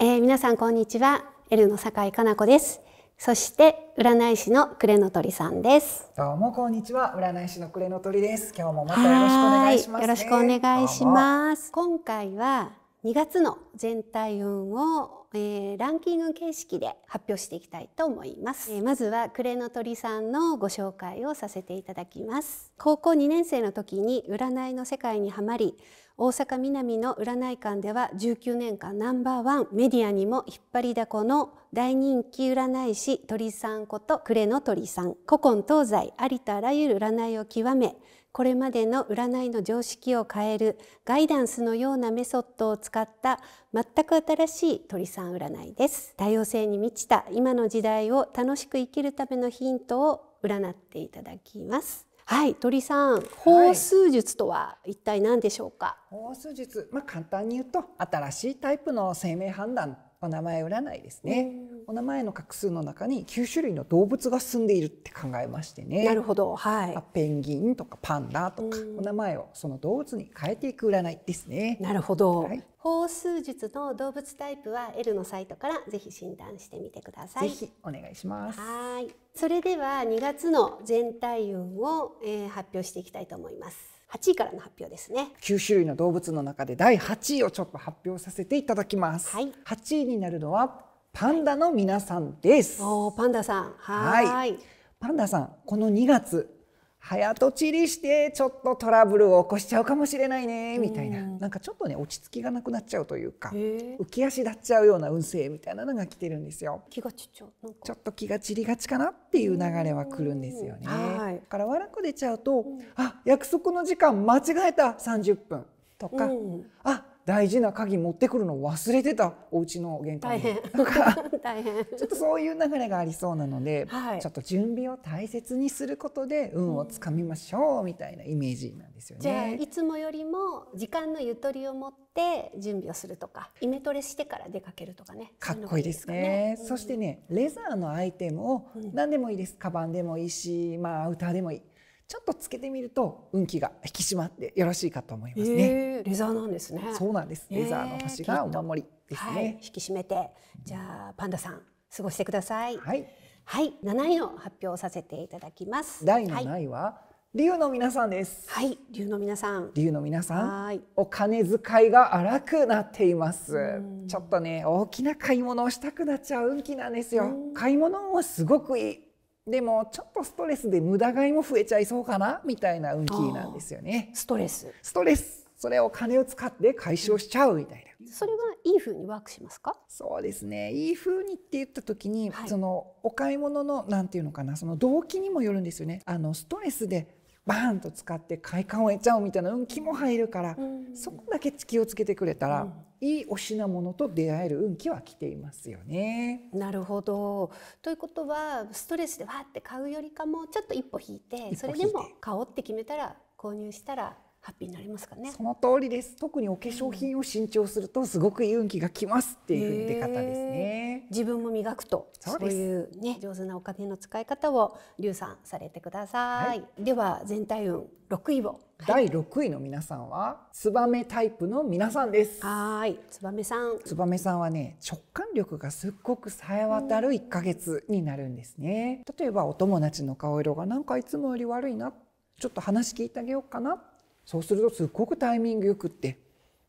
皆さんこんにちは。エルの酒井佳奈子です。そして占い師の暮の鳥さんです。どうもこんにちは。占い師の暮の鳥です。今日もまたよろしくお願いします、ね。よろしくお願いします。今回は2月の全体運を、ランキング形式で発表していきたいと思います。まずは暮の鳥さんのご紹介をさせていただきます。高校2年生の時に占いの世界にはまり、大阪南の占い館では19年間ナンバー1、メディアにも引っ張りだこの大人気占い師鳥さんこと暮の鳥さん、古今東西ありとあらゆる占いを極め、これまでの占いの常識を変えるガイダンスのようなメソッドを使った全く新しい鳥さん占いです。多様性に満ちた今の時代を楽しく生きるためのヒントを占っていただきます。はい、鳥さん、方数術とは一体何でしょうか。方数術、簡単に言うと新しいタイプの生命判断、お名前占いですね。お名前の画数の中に9種類の動物が住んでいるって考えましてね。なるほど、はい。ペンギンとかパンダとか、お名前をその動物に変えていく占いですね。なるほど。はい、方数術の動物タイプはエルのサイトからぜひ診断してみてください。ぜひお願いします。はい。それでは2月の全体運を、発表していきたいと思います。8位からの発表ですね。9種類の動物の中で第8位をちょっと発表させていただきます。はい、8位になるのはパンダの皆さんです。おー、パンダさん。はい。パンダさん、この2月早とちりしてちょっとトラブルを起こしちゃうかもしれないねみたいな、なんかちょっとね落ち着きがなくなっちゃうというか、浮き足立っちゃうような運勢みたいなのが来てるんですよ。ちょっと気が散りがちかなっていう流れは来るんですよね。だから悪く出ちゃうと、あ、約束の時間間違えた30分とか、あ、大事な鍵持ってくるの忘れてた、お家の玄関にとかちょっとそういう流れがありそうなので、はい、ちょっと準備を大切にすることで運をつかみましょうみたいなイメージなんですよね。じゃあいつもよりも時間のゆとりを持って準備をするとか、イメトレしてから出かけるとかね。かっこいいですね。そしてね、レザーのアイテムを何でもいいです。カバンでもいいし、アウターでもいい。ちょっとつけてみると運気が引き締まってよろしいかと思いますね。レザーなんですね。そうなんです。レザーの星がお守りですね。はい、引き締めて、じゃあパンダさん過ごしてください。はい。はい、7位の発表をさせていただきます。第7位は、龍の皆さんです。はい、龍の皆さん。龍の皆さん。はい。お金遣いが荒くなっています。ちょっとね、大きな買い物をしたくなっちゃう運気なんですよ。買い物はすごくいい。でもちょっとストレスで無駄買いも増えちゃいそうかなみたいな運気なんですよね。ストレス、それをお金を使って解消しちゃうみたいな。それがいい風にワークしますか？そうですね。いい風にって言った時に、そのお買い物のなんていうのかな、その動機にもよるんですよね。ストレスでバーンと使って快感を得ちゃうみたいな運気も入るから、そこだけ気をつけてくれたら、いいお品物と出会える運気は来ていますよね。なるほど。ということはストレスでわーって買うよりかも、ちょっと一歩引いて、それでも買おうって決めたら、購入したらハッピーになりますかね。その通りです。特にお化粧品を新調するとすごくいい運気がきますっていう出方ですね。自分も磨くと、そういうね、上手なお金の使い方を龍さんされてください。では全体運6位を。第6位の皆さんはツバメタイプの皆さんです。はい、ツバメさん。ツバメさんはね、直感力がすっごく冴え渡る1ヶ月になるんですね。例えばお友達の顔色がなんかいつもより悪いな、ちょっと話聞いてあげようかな。そうするとすっごくタイミングよくって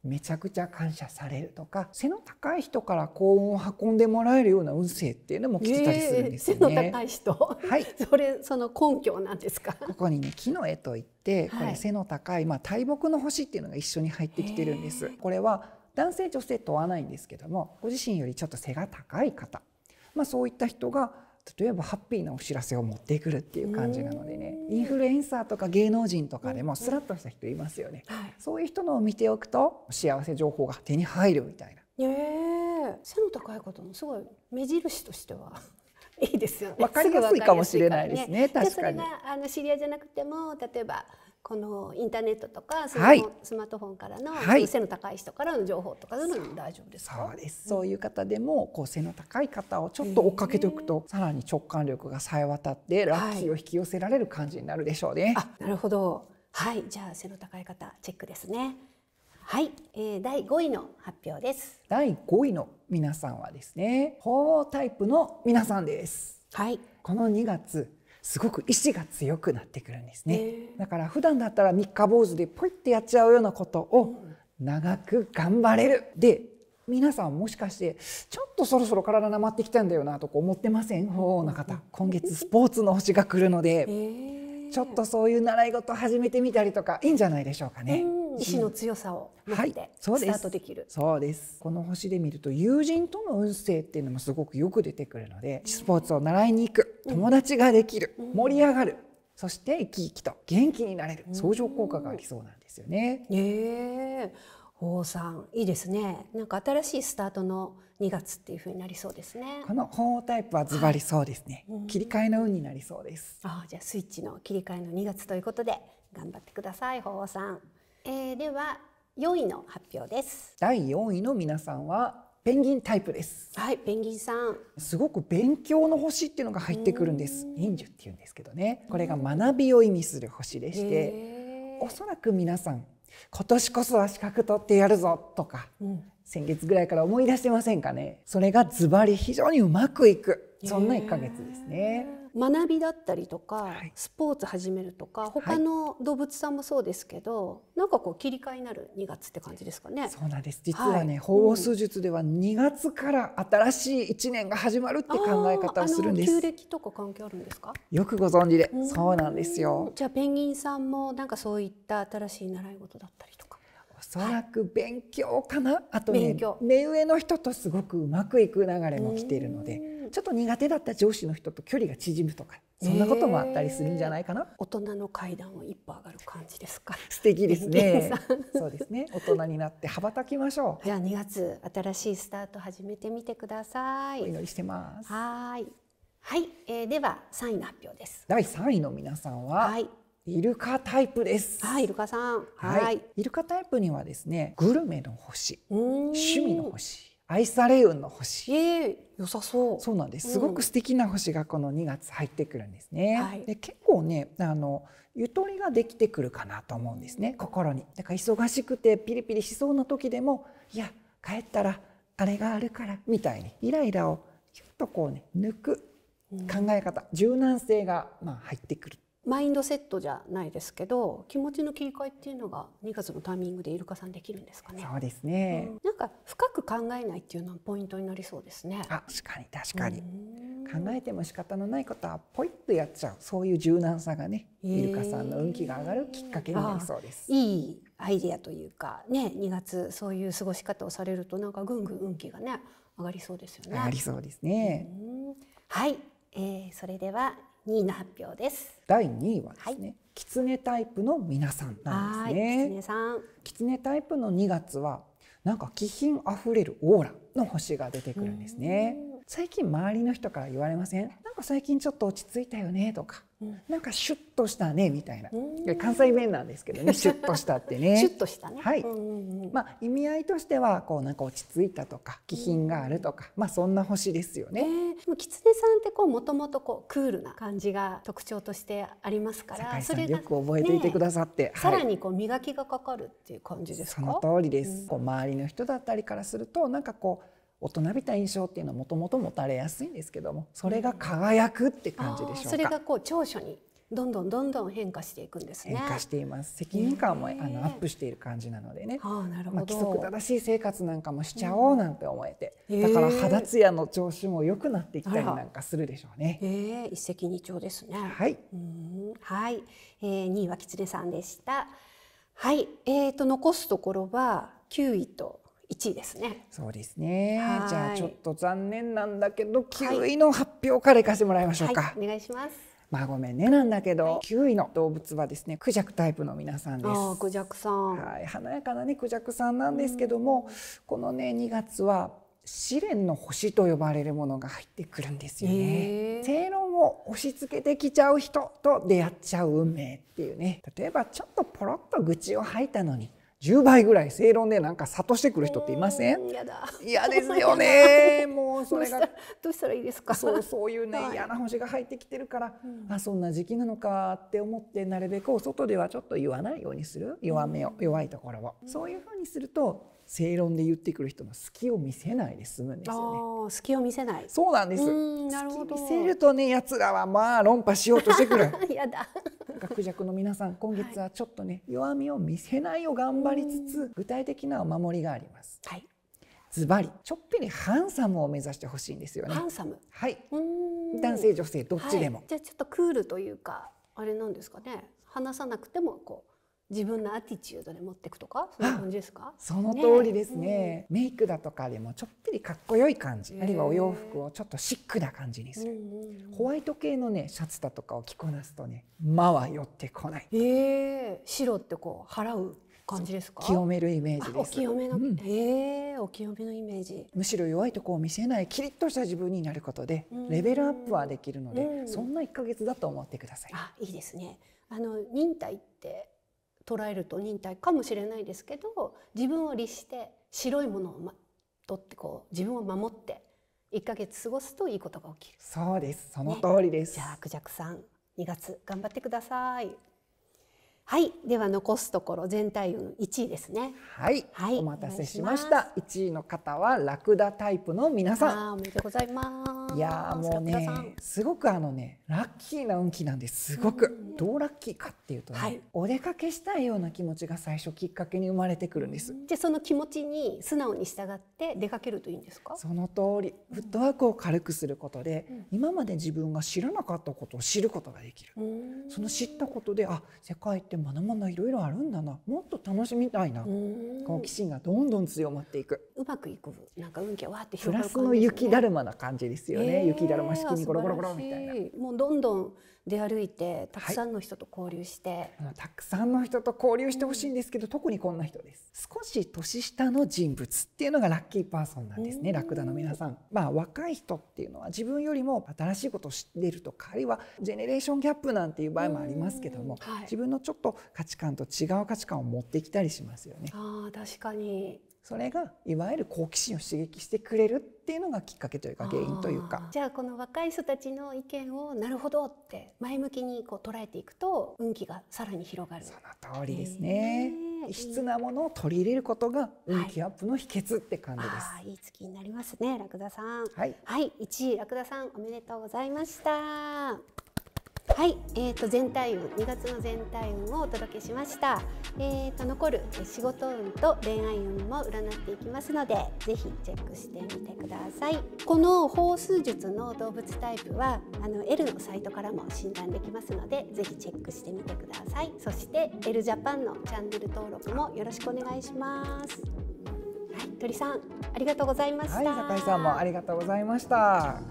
めちゃくちゃ感謝されるとか、背の高い人から幸運を運んでもらえるような運勢っていうのも来てたりするんですよね。背の高い人、はい、その根拠なんですか？ここにね、木の絵といってこれ背の高い、大木の星っていうのが一緒に入ってきてるんです。これは男性女性問わないんですけども、ご自身よりちょっと背が高い方、そういった人が例えばハッピーなお知らせを持ってくるっていう感じなのでね。インフルエンサーとか芸能人とかでもスラッとした人いますよね。そういう人のを見ておくと幸せ情報が手に入るみたいな。背の高い方のすごい目印としてはいいですよね。わかりやすいかもしれないですね。確かに。知り合いじゃなくても、例えばこのインターネットとかスマートフォンからの背の高い人からの情報とかでも大丈夫ですか？そうです。そういう方でも背の高い方をちょっと追っかけておくと、さらに直感力が冴え渡ってラッキーを引き寄せられる感じになるでしょうね。あ、なるほど。はい、じゃあ背の高い方チェックですね。はい、第5位の発表です。第5位の皆さんはですね、鳳凰タイプの皆さんです。はい。この2月、すごく意志が強くなってくるんですね。だから普段だったら三日坊主でポイってやっちゃうようなことを長く頑張れる。で、皆さんもしかしてちょっとそろそろ体なまってきたんだよなとか思ってません？鳳凰の方、今月スポーツの星が来るので、ちょっとそういう習い事を始めてみたりとかいいんじゃないでしょうかね。意志の強さを持ってスタートできる。そうです。この星で見ると友人との運勢っていうのもすごくよく出てくるので、スポーツを習いに行く、友達ができる、盛り上がる、そして生き生きと元気になれる、相乗効果がありそうなんですよね。鳳凰さんいいですね。なんか新しいスタートの2月っていう風になりそうですね。この鳳凰タイプはズバリそうですね。切り替えの運になりそうです。じゃあスイッチの切り替えの2月ということで頑張ってください、鳳凰さん。では4位の発表です。第4位の皆さんはペンギンタイプです。はい、ペンギンさん。すごく勉強の星っていうのが入ってくるんです。忍術っていうんですけどね。これが学びを意味する星でして、おそらく皆さん。今年こそは資格取ってやるぞとか、先月ぐらいから思い出してませんかね。それがズバリ非常にうまくいく、そんな1ヶ月ですね。学びだったりとか、スポーツ始めるとか、他の動物さんもそうですけど、なんかこう切り替えになる2月って感じですかね。そうなんです。実はね、鳳凰数術では2月から新しい1年が始まるって考え方をするんです。旧暦とか関係あるんですか？よくご存知で、そうなんですよ。じゃあペンギンさんもなんかそういった新しい習い事だったりとか。おそらく勉強かな。あとね、目上の人とすごくうまくいく流れも来ているので。ちょっと苦手だった上司の人と距離が縮むとか、そんなこともあったりするんじゃないかな。大人の階段を一歩上がる感じですか。素敵ですね。そうですね。大人になって羽ばたきましょう。じゃあ2月新しいスタート始めてみてください。お祈りしてます。はい。はい、では3位の発表です。第3位の皆さんは。はい。イルカタイプです。イルカさん。はい。イルカタイプにはですね、グルメの星、趣味の星。愛され運の星、良さそう。そうなんです。すごく素敵な星がこの2月入ってくるんですね。で、結構ね、ゆとりができてくるかなと思うんですね。心に。だから忙しくてピリピリしそうな時でも、いや帰ったらあれがあるからみたいにイライラをちょっとこうね抜く考え方、柔軟性が入ってくる。マインドセットじゃないですけど、気持ちの切り替えっていうのが2月のタイミングでイルカさんできるんですかね。そうですね。なんか深く考えないっていうのはポイントになりそうですね。確かに確かに。考えても仕方のないことはポイッとやっちゃう。そういう柔軟さがね、イルカさんの運気が上がるきっかけになりそうです。いいアイデアというかね、2月そういう過ごし方をされるとなんかぐんぐん運気がね上がりそうですよね。上がりそうですね。はい、それでは。2位の発表です。第2位はですね、狐タイプの皆さんなんですね。狐さん。狐タイプの2月はなんか気品あふれるオーラの星が出てくるんですね。最近周りの人から言われません？なんか最近ちょっと落ち着いたよねとか、なんかシュッとしたねみたいな。関西弁なんですけどね、シュッとしたってね。シュッとしたね。はい。意味合いとしてはこうなんか落ち着いたとか気品があるとか、そんな星ですよね。狐さんってこうもともとこうクールな感じが特徴としてありますから、それがよく覚えていてくださって、さらにこう磨きがかかるっていう感じですか。その通りです。こう周りの人だったりからするとなんかこう。大人びた印象っていうのはもともと持たれやすいんですけども、それが輝くって感じでしょうか。それがこう長所にどんどんどんどん変化していくんですね。変化しています。責任感もアップしている感じなのでね。規則正しい生活なんかもしちゃおうなんて思えて、だから肌ツヤの調子も良くなってきたりなんかするでしょうね。一石二鳥ですね。はい。はい。2位は狐さんでした。はい。残すところは9位と。1位ですね。そうですね。じゃあちょっと残念なんだけど9位の発表からいかせてもらいましょうか。お願いします。ごめんねなんだけど、9位の動物はですね、クジャクタイプの皆さんです。クジャクさん。華やかなねクジャクさんなんですけども、このね2月は試練の星と呼ばれるものが入ってくるんですよね。正論を押し付けてきちゃう人と出会っちゃう運命っていうね。例えばちょっとポロッと愚痴を吐いたのに。10倍ぐらい正論でなんか諭してくる人っていません？嫌ですよね。もうそれがどうしたらいいですか。そういうね、嫌な星が入ってきてるから、あ、そんな時期なのかって思って、なるべくお外ではちょっと言わないようにする、弱めを、弱いところを、そういう風にすると正論で言ってくる人の隙を見せないで済むんですよね。隙を見せない。そうなんです。見せるとね、奴らはまあ論破しようとしてくる。やだ。学弱の皆さん、今月はちょっとね、弱みを見せないを頑張りつつ、具体的なお守りがあります。はい。ズバリ、ちょっぴりハンサムを目指してほしいんですよね。ハンサム。はい。男性女性どっちでも。じゃあちょっとクールというか、あれなんですかね。話さなくてもこう。自分のアティチュードで持っていくとか、そんな感じですか？その通りですね。メイクだとかでもちょっぴりかっこよい感じ、あるいはお洋服をちょっとシックな感じにする。ホワイト系のね、シャツだとかを着こなすとね、間は寄ってこない。白ってこう払う感じですか？清めるイメージです。お清めの、お清めのイメージ。むしろ弱いとこを見せない、キリッとした自分になることで、レベルアップはできるので、そんな1ヶ月だと思ってください。あ、いいですね。忍耐って。捉えると忍耐かもしれないですけど、自分を律して白いものを取ってこう自分を守って1ヶ月過ごすといいことが起きる。そうです。その通りです。ね、じゃあクジャクさん、2月頑張ってください。はい、では残すところ全体運1位ですね。はい、はい、お待たせしました。1位の方はラクダタイプの皆さん。おめでとうございます。いやー、もうね、すごくラッキーな運気なんです。すごく。どうラッキーかっていうとね、はい、お出かけしたいような気持ちが最初きっかけに生まれてくるんです。じゃあその気持ちに素直に従って出かけるといいんですか？その通り。フットワークを軽くすることで、今まで自分が知らなかったことを知ることができる。その知ったことで、あ、世界ってまだまだいろいろあるんだな、もっと楽しみたいな、好奇心がどんどん強まっていく。うまくいく、なんか運気はわーって広がる感じですね。プラスの雪だるまな感じですよね。雪だるま式にゴロゴロゴロみたいな。もうどんどん出歩いて、たくさんの人と交流して、たくさんの人と交流してほしいんですけど、特にこんな人です。少し年下の人物っていうのがラッキーパーソンなんですね。ラクダの皆さん、まあ若い人っていうのは自分よりも新しいことを知っているとか、あるいはジェネレーションギャップなんていう場合もありますけども、自分のちょっと価値観と違う価値観を持ってきたりしますよね。ああ、確かに。それがいわゆる好奇心を刺激してくれるっていうのがきっかけというか、原因というか。じゃあこの若い人たちの意見をなるほどって前向きにこう捉えていくと、運気がさらに広がる。その通りですね。異質なものを取り入れることが運気アップの秘訣って感じです。いい月になりますね、ラクダさん。はい、はい、1位ラクダさん、おめでとうございました。はい、全体運、2月の全体運をお届けしました。残る仕事運と恋愛運も占っていきますので、ぜひチェックしてみてください。この方数術の動物タイプはエルのサイトからも診断できますので、ぜひチェックしてみてください。そしてエルジャパンのチャンネル登録もよろしくお願いします。はい、鳥さん、ありがとうございました。はい、坂井さんもありがとうございました。